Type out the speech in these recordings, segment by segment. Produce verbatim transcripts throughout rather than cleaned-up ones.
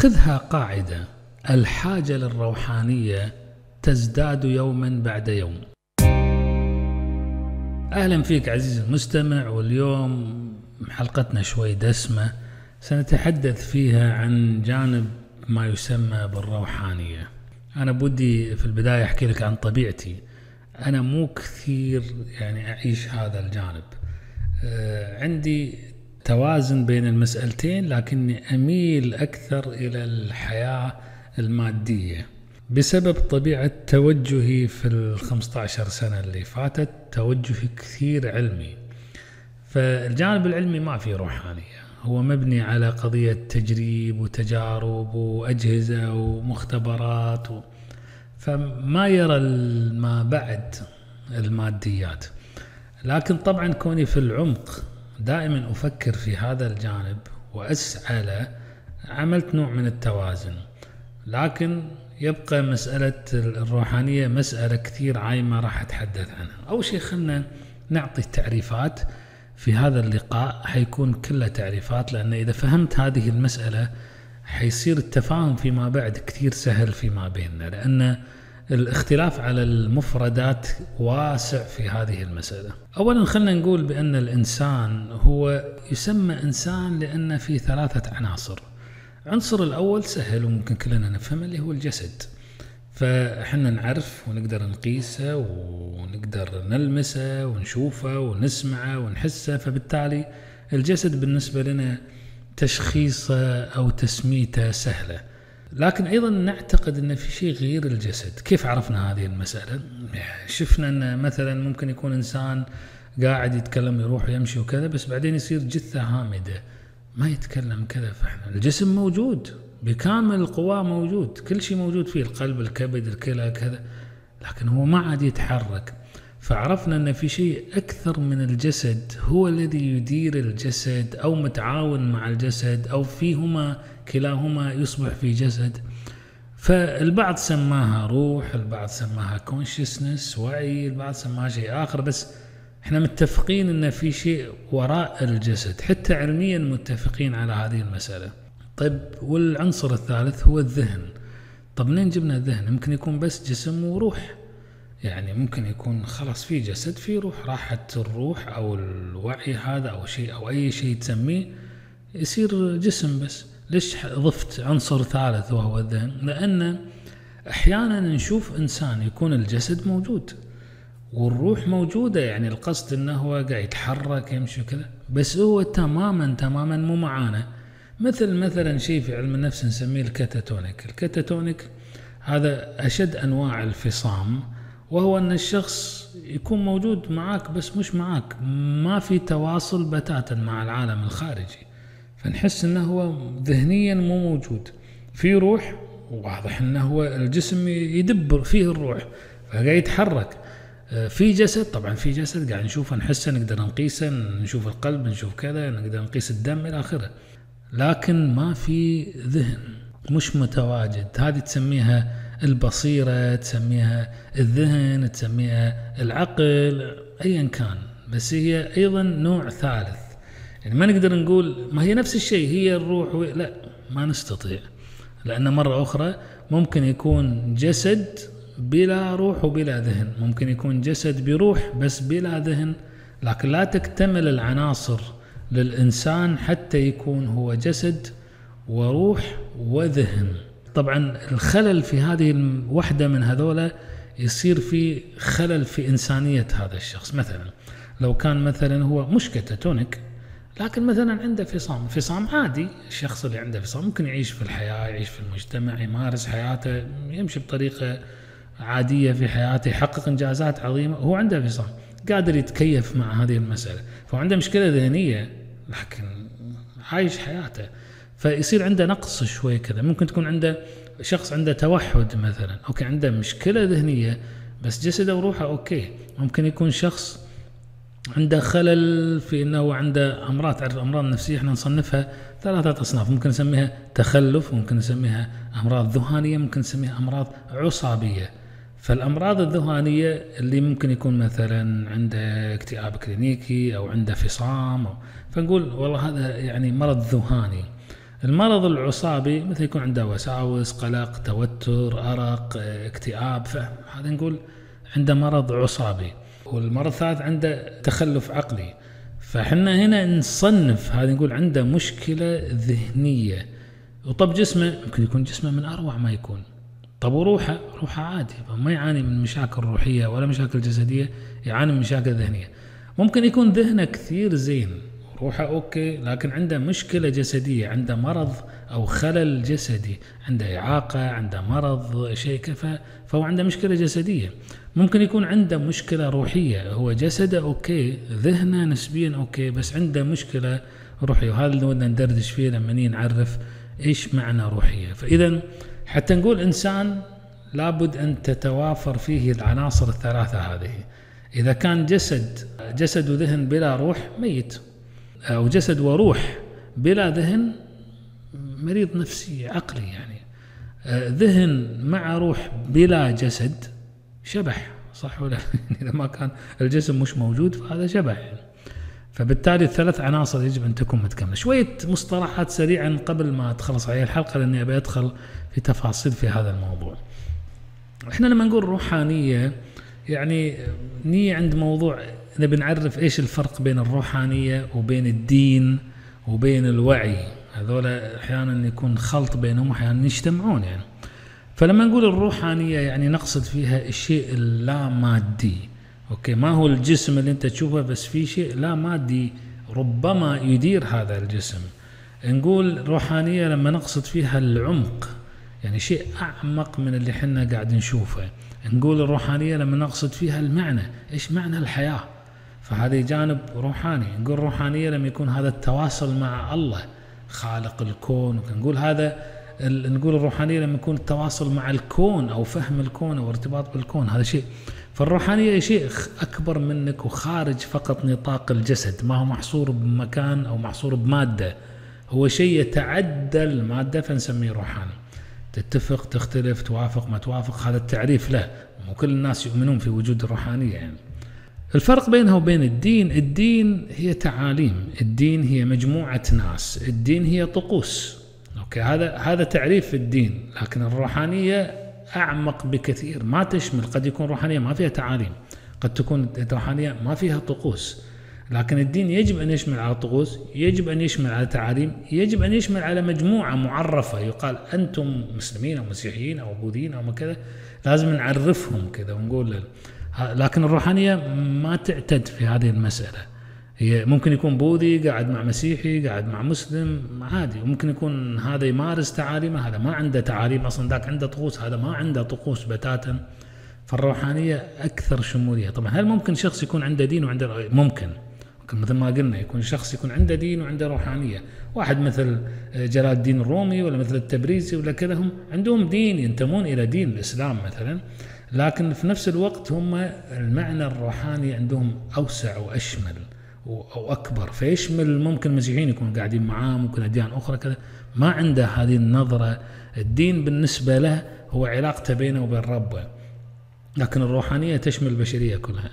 خذها قاعدة: الحاجة للروحانية تزداد يوما بعد يوم. أهلا فيك عزيزي المستمع، واليوم حلقتنا شوي دسمة سنتحدث فيها عن جانب ما يسمى بالروحانية. أنا بدي في البداية أحكي لك عن طبيعتي، أنا مو كثير يعني أعيش هذا الجانب، عندي توازن بين المسألتين، لكني أميل أكثر إلى الحياة المادية بسبب طبيعة توجهي في الخمسة عشر سنة اللي فاتت، توجهي كثير علمي. فالجانب العلمي ما فيه روحانية، هو مبني على قضية تجريب وتجارب وأجهزة ومختبرات و... فما يرى ما بعد الماديات. لكن طبعا كوني في العمق دائما أفكر في هذا الجانب وأسعى له، عملت نوع من التوازن، لكن يبقى مسألة الروحانية مسألة كثير عايمة راح أتحدث عنها. أول شيء خلنا نعطي التعريفات، في هذا اللقاء حيكون كله تعريفات، لأن إذا فهمت هذه المسألة حيصير التفاهم فيما بعد كثير سهل فيما بيننا، لأن الاختلاف على المفردات واسع في هذه المسألة. أولا خلنا نقول بأن الإنسان هو يسمى إنسان لأن في ثلاثة عناصر. العنصر الأول سهل وممكن كلنا نفهمه، اللي هو الجسد، فحنا نعرف ونقدر نقيسه ونقدر نلمسه ونشوفه ونسمعه ونحسه، فبالتالي الجسد بالنسبة لنا تشخيصه أو تسميته سهلة. لكن أيضا نعتقد أن في شيء غير الجسد. كيف عرفنا هذه المسألة؟ شفنا أن مثلا ممكن يكون إنسان قاعد يتكلم، يروح ويمشي وكذا، بس بعدين يصير جثة هامدة ما يتكلم كذا. فاحنا الجسم موجود بكامل القوى، موجود كل شيء موجود فيه، القلب، الكبد، الكلى، كذا، لكن هو ما عاد يتحرك. فعرفنا أن في شيء أكثر من الجسد هو الذي يدير الجسد أو متعاون مع الجسد أو فيهما كلاهما يصبح في جسد. فالبعض سماها روح، البعض سماها كونشسنس، وعي، البعض سماها شيء آخر، بس احنا متفقين أن في شيء وراء الجسد، حتى علميا متفقين على هذه المسألة. طيب والعنصر الثالث هو الذهن. طب منين جبنا الذهن؟ ممكن يكون بس جسم وروح، يعني ممكن يكون خلاص في جسد في روح، راحت الروح أو الوعي هذا أو شيء أو أي شيء تسميه، يصير جسم بس. ليش ضفت عنصر ثالث وهو الذهن؟ لأن أحيانا نشوف إنسان يكون الجسد موجود والروح موجودة، يعني القصد أنه هو قاعد يتحرك يمشي كذا، بس هو تماما تماما مو معانا. مثل مثلا شيء في علم النفس نسميه الكاتاتونيك. الكاتاتونيك هذا أشد أنواع الفصام، وهو أن الشخص يكون موجود معاك بس مش معاك، ما في تواصل بتاتا مع العالم الخارجي، فنحس أنه هو ذهنيا مو موجود. في روح، واضح أنه هو الجسم يدبر فيه الروح فقاعد يتحرك. في جسد، طبعا في جسد قاعد نشوفه نحسه نقدر نقيسه، نشوف القلب، نشوف كذا، نقدر نقيس الدم إلى آخره، لكن ما في ذهن، مش متواجد. هذه تسميها البصيرة، تسميها الذهن، تسميها العقل، أيا كان، بس هي أيضا نوع ثالث. يعني ما نقدر نقول ما هي نفس الشيء، هي الروح و... لا، ما نستطيع، لأن مرة أخرى ممكن يكون جسد بلا روح وبلا ذهن، ممكن يكون جسد بروح بس بلا ذهن، لكن لا تكتمل العناصر للإنسان حتى يكون هو جسد وروح وذهن. طبعا الخلل في هذه الوحدة من هذولا يصير في خلل في إنسانية هذا الشخص. مثلا لو كان مثلا هو مش كاتاتونيك، لكن مثلا عنده فصام، فصام عادي، الشخص اللي عنده فصام ممكن يعيش في الحياة، يعيش في المجتمع، يمارس حياته، يمشي بطريقة عادية في حياته، يحقق إنجازات عظيمة، هو عنده فصام، قادر يتكيف مع هذه المسألة، فعنده مشكلة ذهنية لكن عايش حياته، فيصير عنده نقص شوي كذا. ممكن تكون عنده شخص عنده توحد مثلا، أوكي، عنده مشكلة ذهنية بس جسده وروحه أوكي. ممكن يكون شخص عنده خلل في أنه عنده أمراض، تعرف أمراض نفسية إحنا نصنفها ثلاثة أصناف، ممكن نسميها تخلف، ممكن نسميها أمراض ذهانية، ممكن نسميها أمراض عصابية. فالأمراض الذهانية اللي ممكن يكون مثلا عنده اكتئاب كلينيكي أو عنده فصام، فنقول والله هذا يعني مرض ذهاني. المرض العصابي مثل يكون عنده وساوس، قلق، توتر، أرق، اكتئاب، فهذا نقول عنده مرض عصابي. والمرض الثالث عنده تخلف عقلي، فحنا هنا نصنف هذا نقول عنده مشكلة ذهنية. وطب جسمه ممكن يكون جسمه من أروع ما يكون، طب وروحه روحه عادي ما يعاني من مشاكل روحية ولا مشاكل جسدية، يعاني من مشاكل ذهنية. ممكن يكون ذهنه كثير زين روحه أوكي، لكن عنده مشكلة جسدية، عنده مرض أو خلل جسدي، عنده إعاقة، عنده مرض شيء كفى، فهو عنده مشكلة جسدية. ممكن يكون عنده مشكلة روحية، هو جسده أوكي، ذهنه نسبيا أوكي، بس عنده مشكلة روحية، وهذا اللي ودنا ندردش فيه لما نعرف إيش معنى روحية. فإذا حتى نقول إنسان لابد أن تتوافر فيه العناصر الثلاثة هذه. إذا كان جسد جسد وذهن بلا روح ميت، أو جسد وروح بلا ذهن مريض نفسي عقلي يعني. ذهن مع روح بلا جسد شبح، صح ولا؟ إذا ما كان الجسم مش موجود فهذا شبح يعني. فبالتالي الثلاث عناصر يجب أن تكون متكاملة. شوية مصطلحات سريعا قبل ما تخلص عليه الحلقة، لأني أبي أدخل في تفاصيل في هذا الموضوع. إحنا لما نقول روحانية يعني نيجي عند موضوع نبي نعرف إيش الفرق بين الروحانية وبين الدين وبين الوعي، هذول أحيانا يكون خلط بينهم وأحيانا يجتمعون يعني. فلما نقول الروحانية يعني نقصد فيها الشيء اللامادي، أوكي، ما هو الجسم اللي أنت تشوفه، بس في شيء لا مادي ربما يدير هذا الجسم. نقول روحانية لما نقصد فيها العمق، يعني شيء أعمق من اللي حنا قاعد نشوفه. نقول الروحانية لما نقصد فيها المعنى، إيش معنى الحياة، فهذا جانب روحاني. نقول روحانية لما يكون هذا التواصل مع الله خالق الكون، نقول هذا نقول الروحانية لما يكون التواصل مع الكون أو فهم الكون أو ارتباط بالكون، هذا شيء. فالروحانية شيء أكبر منك وخارج فقط نطاق الجسد، ما هو محصور بمكان أو محصور بمادة، هو شيء يتعدى المادة فنسميه روحاني. تتفق، تختلف، توافق، ما توافق، هذا التعريف له، مو كل الناس يؤمنون في وجود الروحانية يعني. الفرق بينها وبين الدين، الدين هي تعاليم، الدين هي مجموعة ناس، الدين هي طقوس، أوكي، هذا هذا تعريف الدين. لكن الروحانية أعمق بكثير، ما تشمل، قد يكون روحانية ما فيها تعاليم، قد تكون روحانية ما فيها طقوس. لكن الدين يجب أن يشمل على طقوس، يجب أن يشمل على تعاليم، يجب أن يشمل على مجموعة معرفة، يقال أنتم مسلمين أو مسيحيين أو بوذيين أو كذا، لازم نعرفهم كذا ونقول لهم. لكن الروحانية ما تعتد في هذه المسألة، هي ممكن يكون بوذي قاعد مع مسيحي قاعد مع مسلم عادي، وممكن يكون هذا يمارس تعاليمه، هذا ما عنده تعاليم أصلا، ذاك عنده طقوس، هذا ما عنده طقوس بتاتا. فالروحانية أكثر شمولية. طبعا هل ممكن شخص يكون عنده دين وعنده روحانية؟ ممكن، مثل ما قلنا يكون شخص يكون عنده دين وعنده روحانية، واحد مثل جلال الدين الرومي ولا مثل التبريزي ولا كذا، هم عندهم دين ينتمون إلى دين الإسلام مثلا، لكن في نفس الوقت هم المعنى الروحاني عندهم أوسع وأشمل أو أكبر، فيشمل ممكن المسيحيين يكونوا قاعدين معاه، ممكن أديان أخرى كذا، ما عنده هذه النظرة. الدين بالنسبة له هو علاقته بينه وبين ربه، لكن الروحانية تشمل البشرية كلها.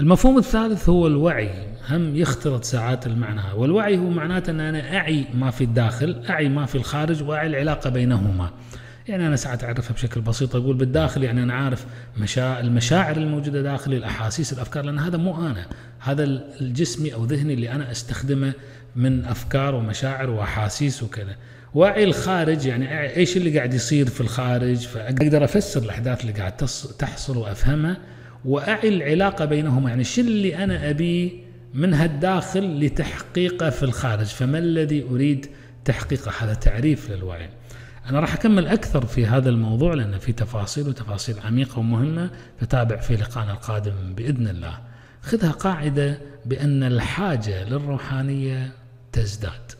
المفهوم الثالث هو الوعي، هم يختلط ساعات المعنى. والوعي هو معناته أن أنا أعي ما في الداخل، أعي ما في الخارج، وأعي العلاقة بينهما. يعني أنا ساعات أعرفها بشكل بسيط، أقول بالداخل يعني أنا عارف مشا... المشاعر الموجودة داخلي، الأحاسيس، الأفكار، لأن هذا مو أنا، هذا الجسمي أو ذهني اللي أنا أستخدمه من أفكار ومشاعر وأحاسيس وكذا. وعي الخارج يعني إيش اللي قاعد يصير في الخارج، فأقدر أفسر الأحداث اللي قاعد تحصل وأفهمها. وأعي العلاقة بينهما، يعني شو اللي أنا أبي من هالداخل لتحقيقه في الخارج، فما الذي أريد تحقيقه. هذا تعريف للوعي. أنا راح أكمل أكثر في هذا الموضوع لأن في تفاصيل وتفاصيل عميقة ومهمة، فتابع في لقاءنا القادم بإذن الله. خذها قاعدة بأن الحاجة للروحانية تزداد.